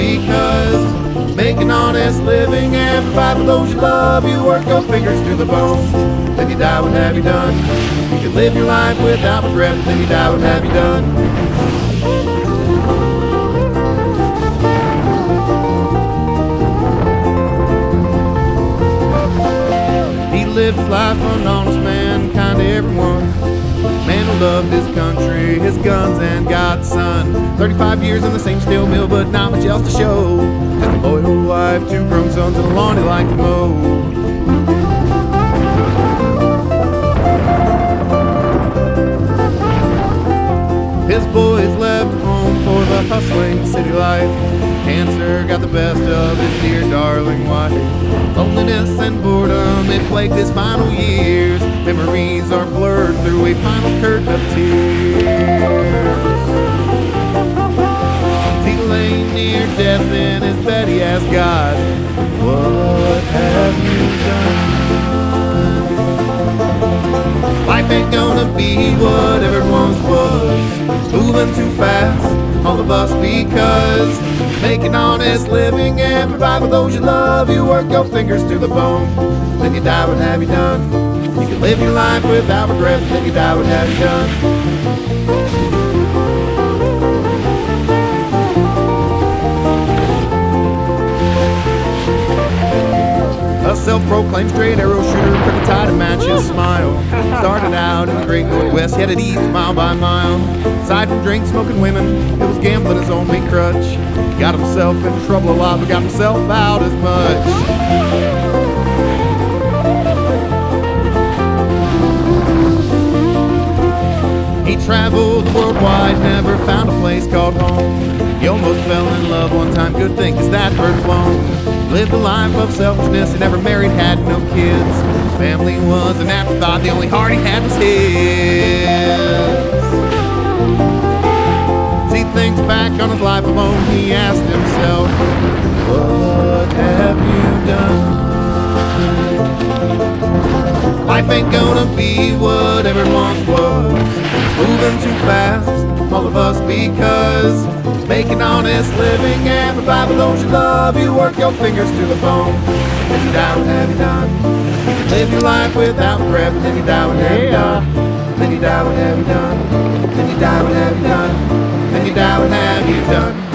because make an honest living and provide for those you love. You work those fingers to the bone, then you die, what have you done? You can live your life without regret, then you die, what have you done? Lived his life an honest man, kind to everyone. Man who loved his country, his guns, and God's son. 35 years in the same steel mill, but not much else to show. Just a loyal wife, two grown sons, and a lawn he liked to mow. His boys left home for the hustling city life. Cancer got the best of his dear darling wife. Loneliness and boredom, they plagued his final years. Memories are blurred through a final curtain of tears. He lay near death in his bed, he asked God, what have you done? Life ain't gonna be what everyone's was. Moving too fast, all of us, because make an honest living and provide for those you love. You work your fingers to the bone, then you die, what have you done? You can live your life without regret, then you die, what have you done? A self-proclaimed straight arrow shooter, cricket tied to match his smile. Started out in the great Northwest, yet it eased mile by mile. Aside from drinks, smoking, women, it was gambling his only crutch. He got himself into trouble a lot, but got himself out as much. He traveled worldwide, never found a place called home. He almost fell in love one time, good thing, 'cause that bird flown. Lived a life of selfishness, he never married, had no kids. Family was an afterthought, the only heart he had was his. As he thinks back on his life alone, he asked himself, what have you done? Life ain't gonna be what everyone was. Moving too fast, all of us, because make an honest living and provide for those you love. You work your fingers to the bone, and you die, what have you done? Live your life without regret, then you die, what have you done? Then you die, what have you done? Then you die, what have you done? Then you die, what have you done?